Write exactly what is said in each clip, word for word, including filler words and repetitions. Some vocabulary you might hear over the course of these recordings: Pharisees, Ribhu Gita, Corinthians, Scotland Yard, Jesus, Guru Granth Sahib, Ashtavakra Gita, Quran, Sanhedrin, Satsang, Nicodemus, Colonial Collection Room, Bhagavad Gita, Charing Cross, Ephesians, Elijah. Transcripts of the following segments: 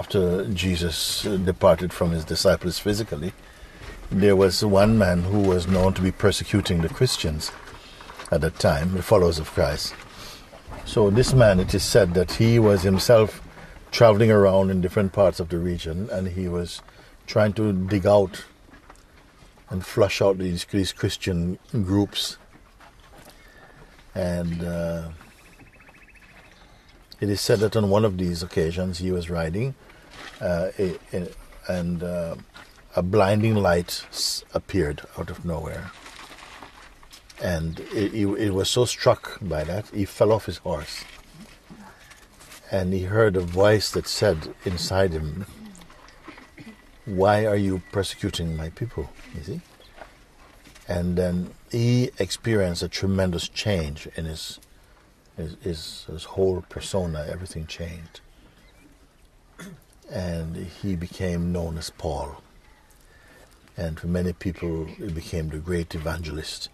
after Jesus departed from his disciples physically, there was one man who was known to be persecuting the Christians at that time, the followers of Christ. So this man, it is said that he was himself traveling around in different parts of the region, and he was trying to dig out and flush out these, these Christian groups. And uh, it is said that on one of these occasions he was riding uh, a, a, and uh, a blinding light appeared out of nowhere. And it, it, it was so struck by that, he fell off his horse. And he heard a voice that said inside him, "Why are you persecuting my people?" You see? And then he experienced a tremendous change in his, his, his, his whole persona. Everything changed. And he became known as Paul. And for many people, he became the great evangelist.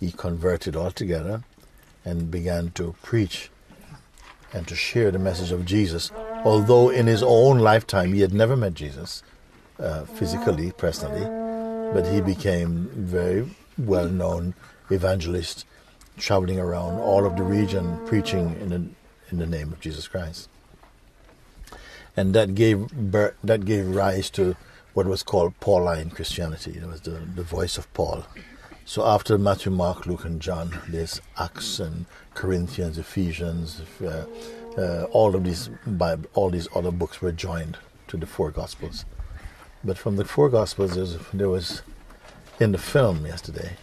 He converted altogether and began to preach and to share the message of Jesus, although in his own lifetime he had never met Jesus uh, physically, personally, but he became very well-known evangelist, traveling around all of the region, preaching in the, in the name of Jesus Christ. And that gave birth, that gave rise to what was called Pauline Christianity. It was the, the voice of Paul. So after Matthew, Mark, Luke, and John, there's Acts and Corinthians, Ephesians, uh, uh, all of these Bible, all these other books were joined to the four Gospels. But from the four Gospels, there was in the film yesterday,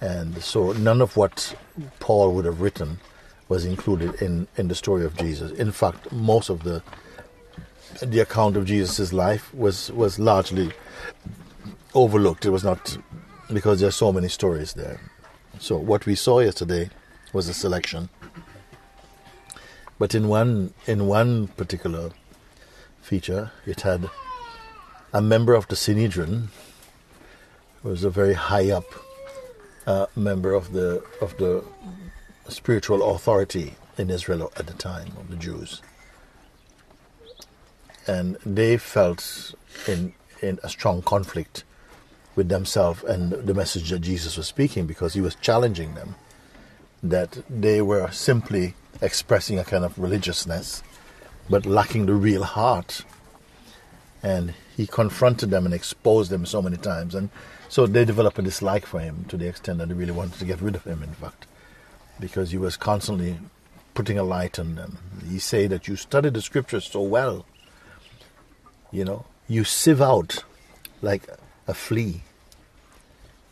and so none of what Paul would have written was included in, in the story of Jesus. In fact, most of the the account of Jesus' life was was largely overlooked. It was not, because there's so many stories there. So what we saw yesterday was a selection. But in one in one particular feature, it had a member of the Sanhedrin, who was a very high up uh, member of the of the spiritual authority in Israel at the time, of the Jews. And they felt in in a strong conflict with themselves and the message that Jesus was speaking, because he was challenging them, that they were simply expressing a kind of religiousness but lacking the real heart. And he confronted them and exposed them so many times, and so they developed a dislike for him to the extent that they really wanted to get rid of him, in fact, because he was constantly putting a light on them. He said that you study the scriptures so well, you know, you sieve out like a flea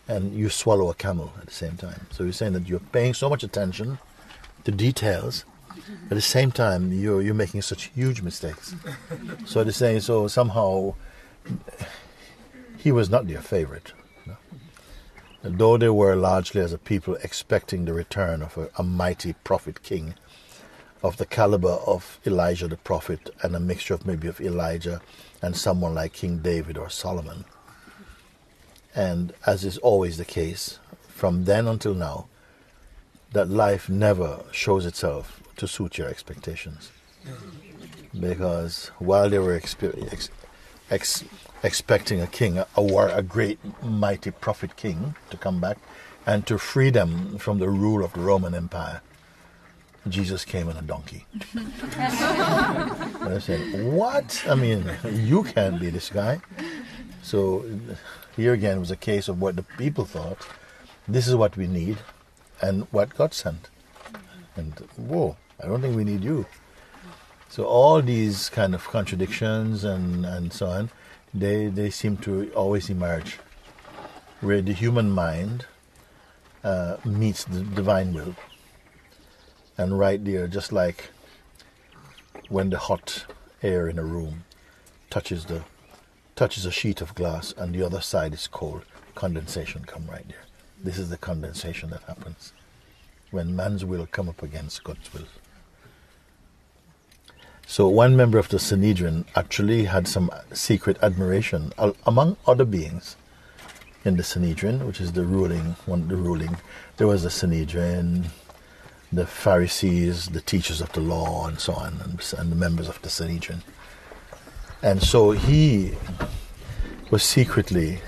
and you swallow a camel at the same time. So you're saying that you're paying so much attention to details, but at the same time you're, you're making such huge mistakes. So they're saying, so somehow he was not their favorite. No? Though they were largely as a people expecting the return of a, a mighty prophet king of the caliber of Elijah the prophet, and a mixture of maybe of Elijah and someone like King David or Solomon. And as is always the case, from then until now, that life never shows itself to suit your expectations. Because while they were ex ex expecting a king, a, war, a great, mighty prophet king to come back and to free them from the rule of the Roman Empire, Jesus came on a donkey. And I said, what? I mean, you can't be this guy. So here again was a case of what the people thought, this is what we need, and what God sent. And whoa, I don't think we need you. So all these kind of contradictions and, and so on, they, they seem to always emerge where the human mind uh, meets the divine will. And right there, just like when the hot air in a room touches the touches a sheet of glass and the other side is cold, condensation come right there. This is the condensation that happens when man's will come up against God's will. So one member of the Sanhedrin actually had some secret admiration among other beings in the Sanhedrin, which is the ruling one. The ruling there was the Sanhedrin. the Pharisees, the teachers of the law, and so on, and, and the members of the Sanhedrin. And so he was secretly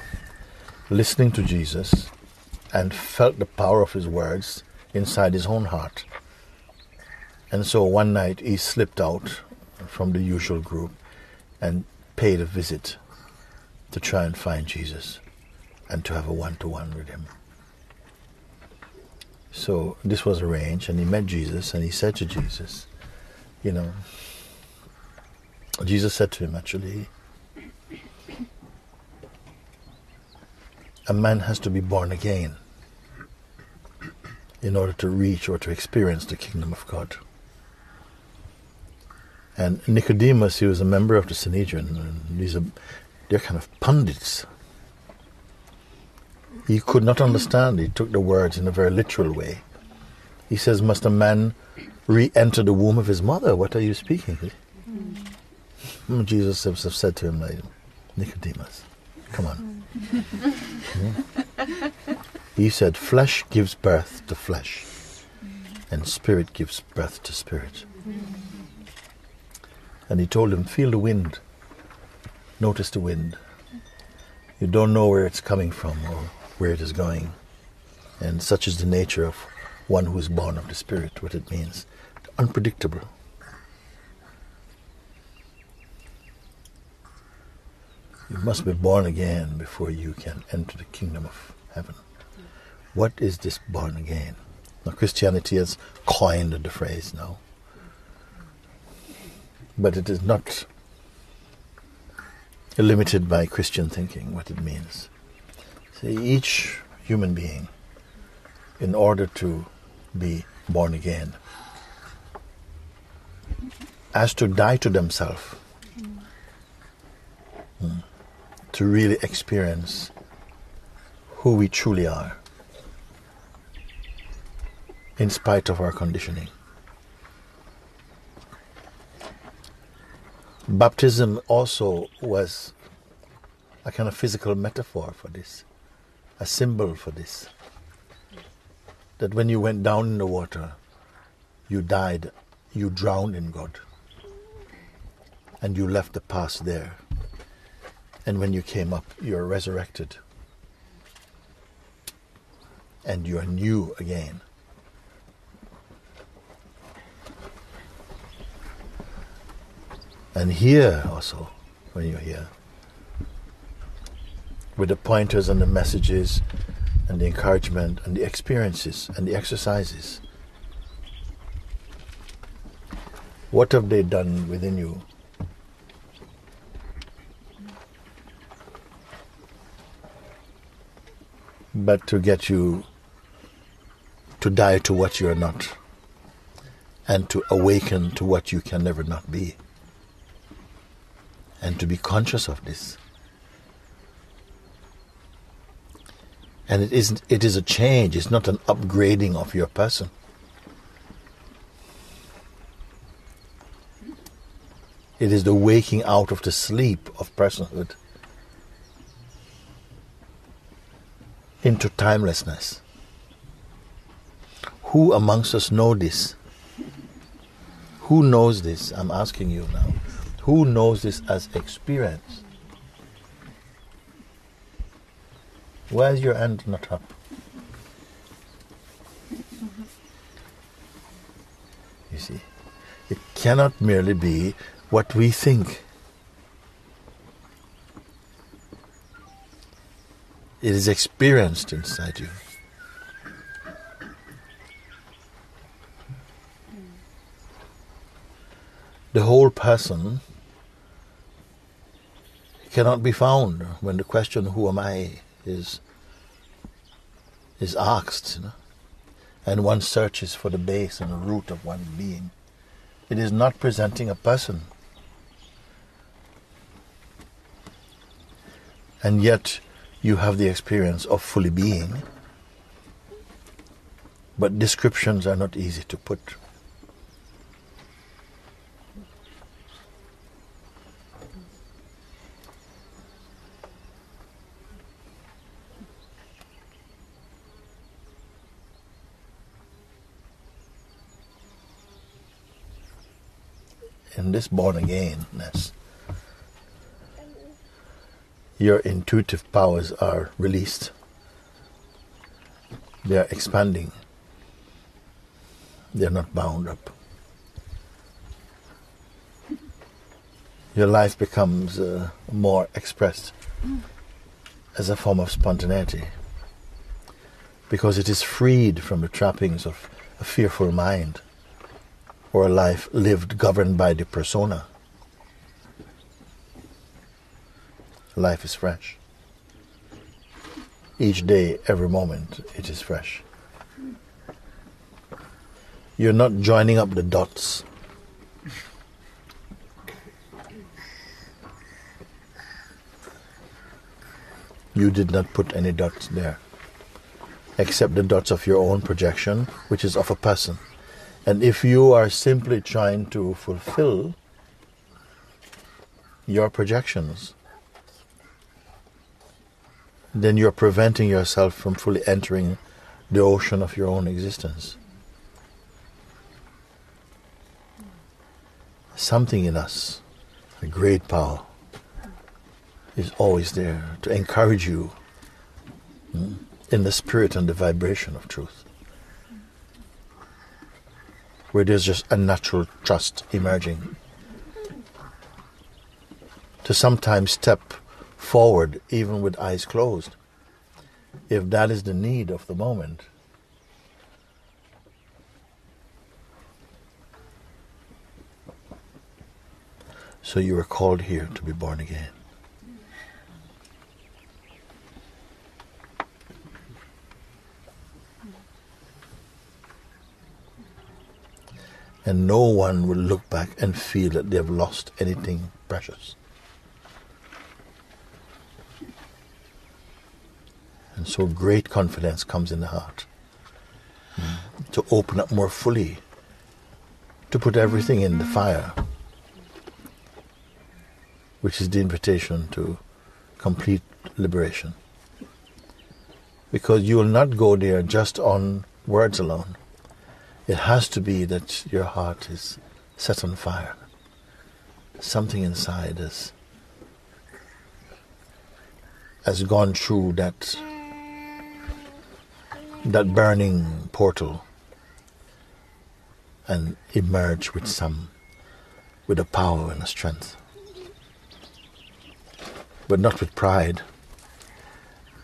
listening to Jesus and felt the power of his words inside his own heart. And so one night he slipped out from the usual group and paid a visit to try and find Jesus and to have a one-to-one with him. So this was arranged, and he met Jesus, and he said to Jesus, you know, Jesus said to him actually, a man has to be born again in order to reach or to experience the kingdom of God. And Nicodemus, he was a member of the Sanhedrin, and these are, they're kind of pundits. He could not understand. He took the words in a very literal way. He says, must a man re-enter the womb of his mother? What are you speaking? Mm. Jesus himself said to him, like, Nicodemus, come on. Mm. Mm. He said, flesh gives birth to flesh, and spirit gives birth to spirit. And he told him, feel the wind. Notice the wind. You don't know where it's coming from or where it is going. And such is the nature of one who is born of the Spirit, what it means. Unpredictable. You must be born again before you can enter the kingdom of heaven. What is this born again? Now, Christianity has coined the phrase now. But it is not limited by Christian thinking, what it means. See, each human being, in order to be born again, has to die to themselves mm, to really experience who we truly are, in spite of our conditioning. Baptism also was a kind of physical metaphor for this, a symbol for this. That when you went down in the water, you died, you drowned in God. And you left the past there. And when you came up, you're resurrected. And you're new again. And here also, when you're here, with the pointers and the messages and the encouragement and the experiences and the exercises, what have they done within you? But to get you to die to what you're not and to awaken to what you can never not be. And to be conscious of this. And it isn't, it is a change, it's not an upgrading of your person. It is the waking out of the sleep of personhood into timelessness. Who amongst us know this? Who knows this? I'm asking you now. Who knows this as experience? Why is your hand not up? You see, it cannot merely be what we think. It is experienced inside you. The whole person cannot be found when the question, who am I, is is asked, you know? And one searches for the base and the root of one's being. It is not presenting a person. And yet you have the experience of fully being. But descriptions are not easy to put. and this born againness, your intuitive powers are released. They are expanding. They are not bound up. Your life becomes uh, more expressed as a form of spontaneity, because it is freed from the trappings of a fearful mind or a life lived governed by the persona. Life is fresh. Each day, every moment, it is fresh. You're not joining up the dots. You did not put any dots there, except the dots of your own projection, which is of a person. And if you are simply trying to fulfill your projections, then you're preventing yourself from fully entering the ocean of your own existence. Something in us, a great power, is always there to encourage you hmm, in the spirit and the vibration of truth, where there's just a natural trust emerging, to sometimes step forward even with eyes closed, if that is the need of the moment. So you are called here to be born again. And no one will look back and feel that they have lost anything precious. And so great confidence comes in the heart mm. to open up more fully, to put everything in the fire, which is the invitation to complete liberation. Because you will not go there just on words alone. It has to be that your heart is set on fire. Something inside has, has gone through that, that burning portal and emerged with some, with a power and a strength. But not with pride,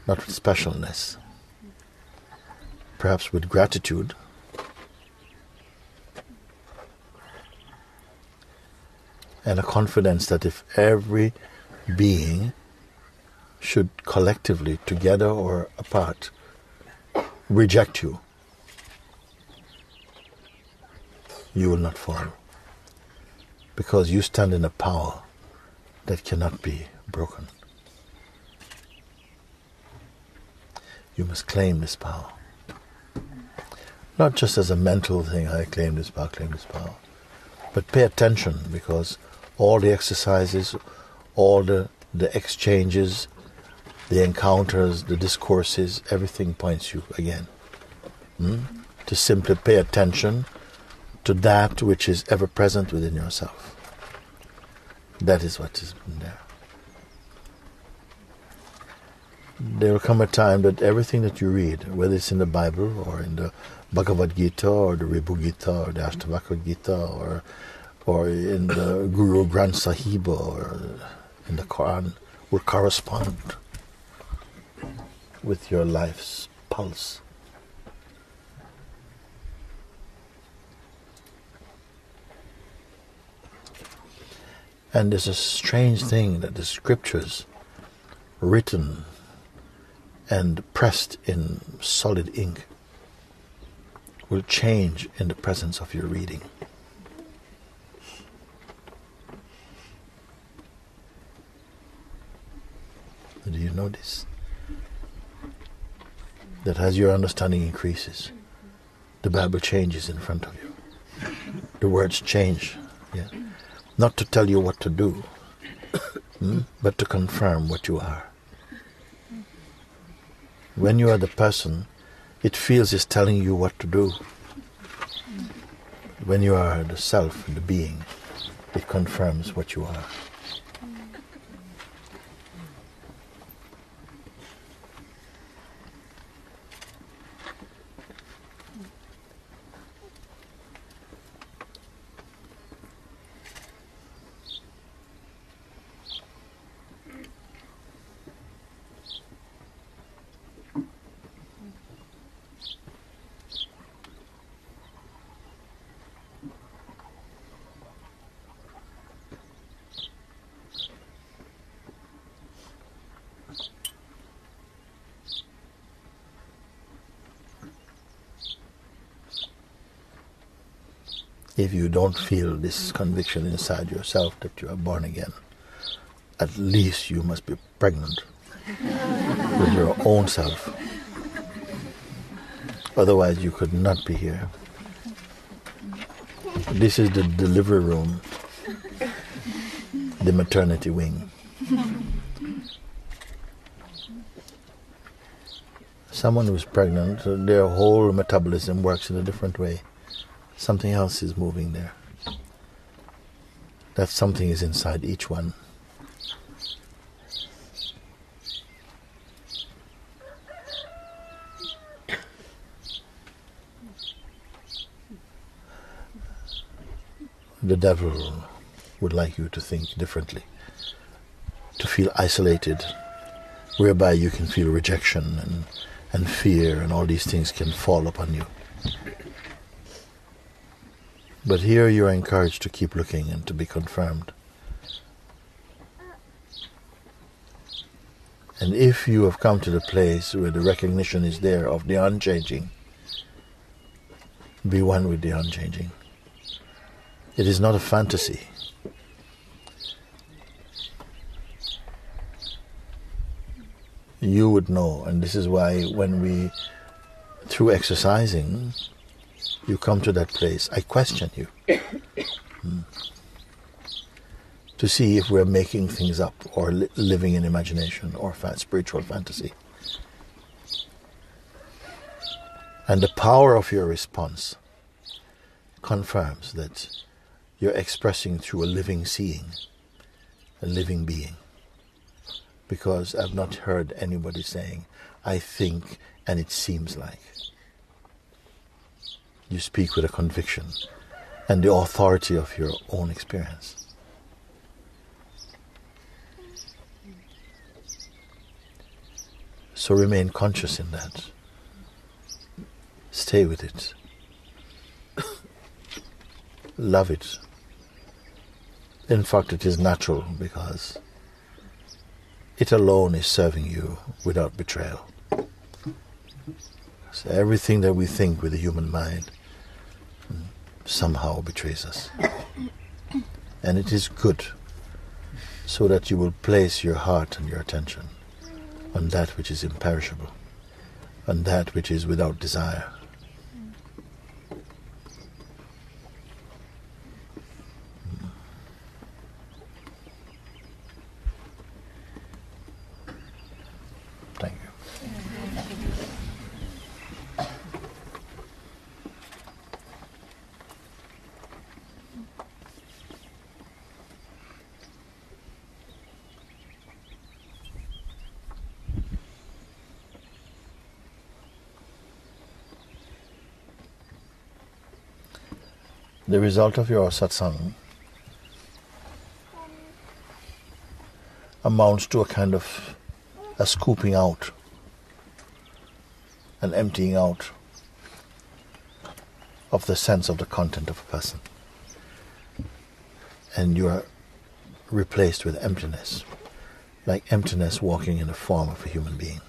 not with specialness, perhaps with gratitude, and a confidence that if every being should collectively, together or apart, reject you, you will not fall, because you stand in a power that cannot be broken. You must claim this power. Not just as a mental thing, I claim this power, claim this power. But pay attention, because all the exercises, all the, the exchanges, the encounters, the discourses, everything points you again. Hmm? To simply pay attention to that which is ever present within yourself. That is what is there. There will come a time that everything that you read, whether it's in the Bible or in the Bhagavad Gita or the Ribhu Gita or the Ashtavakra Gita or or in the Guru Granth Sahib or in the Quran, will correspond with your life's pulse. And there's a strange thing that the scriptures written and pressed in solid ink will change in the presence of your reading. Do you notice that as your understanding increases, the Bible changes in front of you? The words change, yeah? Not to tell you what to do, but to confirm what you are. When you are the person, it feels it's telling you what to do. When you are the self, the being, it confirms what you are. If you don't feel this conviction inside yourself that you are born again, at least you must be pregnant with your own self. Otherwise you could not be here. This is the delivery room, the maternity wing. Someone who is pregnant, their whole metabolism works in a different way. Something else is moving there. That something is inside each one. The devil would like you to think differently, to feel isolated, whereby you can feel rejection and, and fear, and all these things can fall upon you. But here you are encouraged to keep looking and to be confirmed. And if you have come to the place where the recognition is there of the unchanging, be one with the unchanging. It is not a fantasy. You would know, and this is why when we, through exercising, you come to that place, I question you. Mm. To see if we're making things up or li living in imagination or fa spiritual fantasy. And the power of your response confirms that you're expressing through a living seeing, a living being. Because I've not heard anybody saying, I think and it seems like. You speak with a conviction and the authority of your own experience. So remain conscious in that. Stay with it. Love it. In fact, it is natural because it alone is serving you without betrayal. So everything that we think with the human mind somehow betrays us. And it is good, so that you will place your heart and your attention on that which is imperishable, on that which is without desire. Thank you. The result of your satsang amounts to a kind of a scooping out, an emptying out of the sense of the content of a person. And you are replaced with emptiness, like emptiness walking in the form of a human being.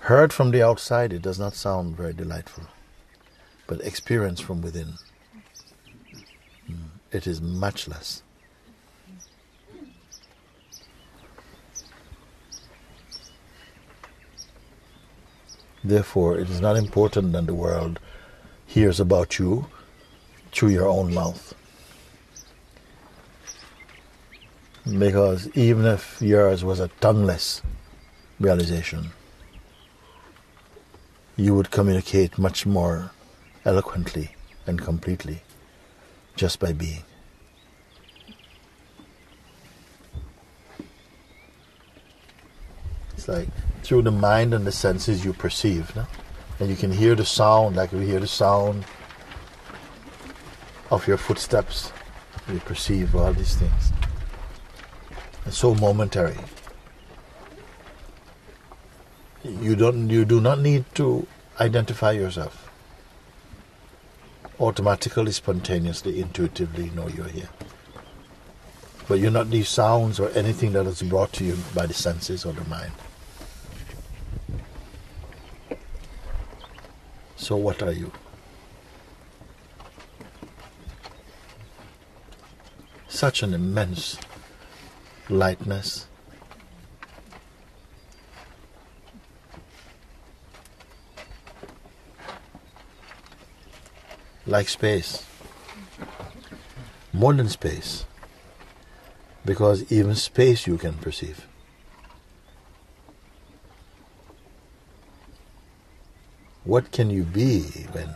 Heard from the outside, it does not sound very delightful, but experienced from within, it is much less. Therefore, it is not important that the world hears about you through your own mouth. Because even if yours was a tongueless realization, you would communicate much more eloquently and completely just by being. It's like through the mind and the senses you perceive, no? And you can hear the sound, like we hear the sound of your footsteps. You perceive all these things. It's so momentary. You don't. You do not need to identify yourself. Automatically, spontaneously, intuitively, know you're here. But you're not these sounds or anything that is brought to you by the senses or the mind. So what are you? Such an immense lightness. Like space. More than space. Because even space you can perceive. What can you be when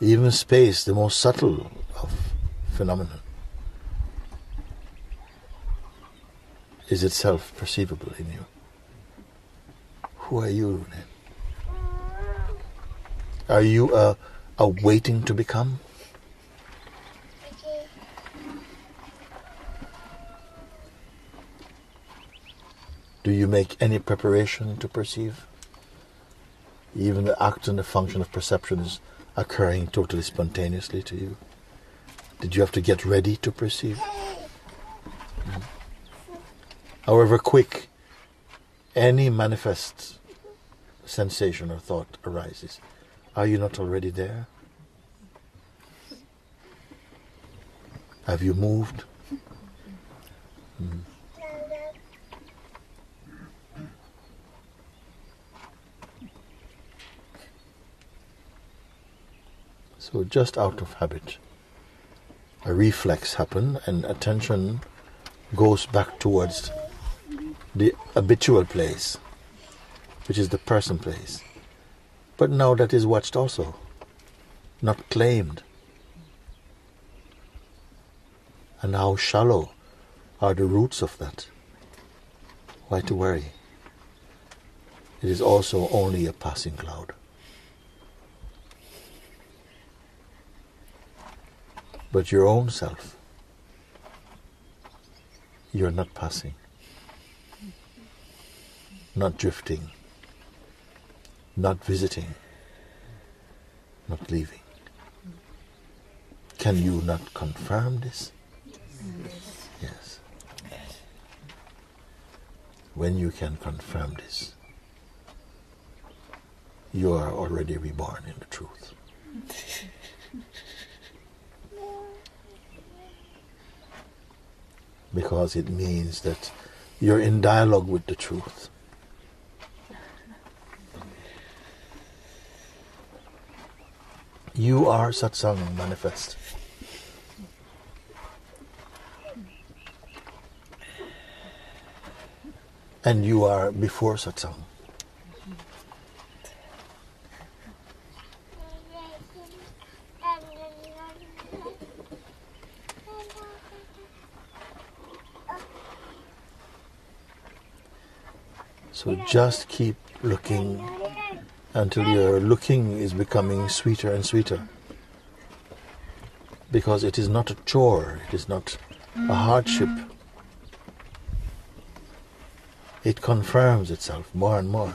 even space, the most subtle of phenomena, is itself perceivable in you? Who are you then? Are you a, a waiting to become? Do you make any preparation to perceive? Even the act and the function of perception is occurring totally spontaneously to you. Did you have to get ready to perceive? Mm. However quick any manifest sensation or thought arises, are you not already there? Have you moved? Mm. So just out of habit, a reflex happens and attention goes back towards the habitual place, which is the person place. But now that is watched also, not claimed. And how shallow are the roots of that? Why to worry? It is also only a passing cloud. But your own self, you're not passing, not drifting, not visiting, not leaving. Can you not confirm this? Yes. Yes. When you can confirm this, you are already reborn in the truth. Because it means that you're in dialogue with the truth. You are Satsang manifest. And you are before Satsang. So just keep looking until your looking is becoming sweeter and sweeter. Because it is not a chore, it is not a hardship. It confirms itself more and more.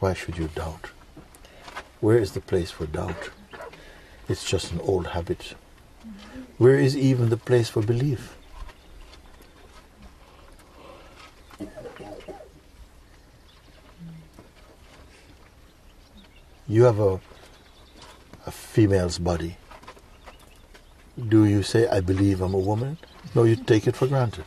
Why should you doubt? Where is the place for doubt? It's just an old habit. Where is even the place for belief? You have a, a female's body. Do you say, I believe I'm a woman? No, you take it for granted.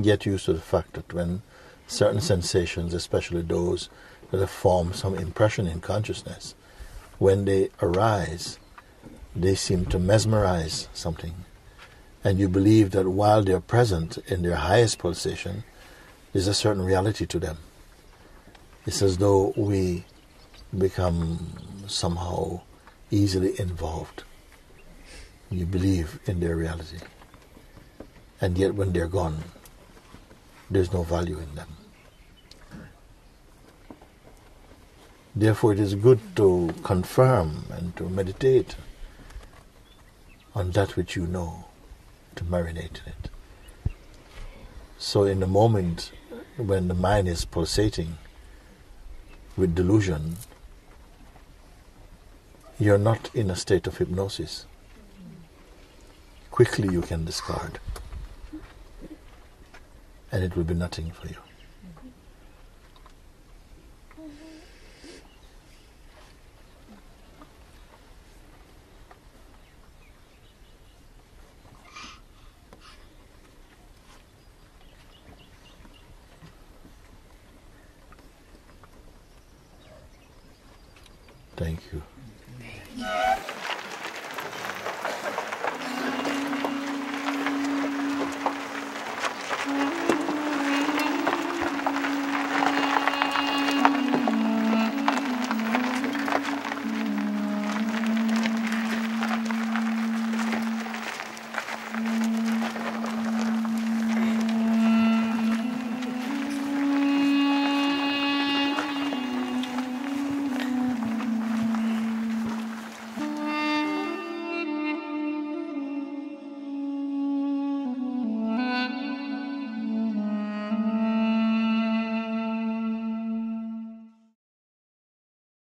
get used to the fact that when certain sensations, especially those that have formed some impression in consciousness, when they arise, they seem to mesmerize something. And you believe that while they are present in their highest pulsation, there's a certain reality to them. It's as though we become somehow easily involved. You believe in their reality. And yet when they're gone, there's no value in them. Therefore, it is good to confirm and to meditate on that which you know, to marinate in it. So in the moment when the mind is pulsating with delusion, you're not in a state of hypnosis. Quickly you can discard, and it will be nothing for you. Thank you.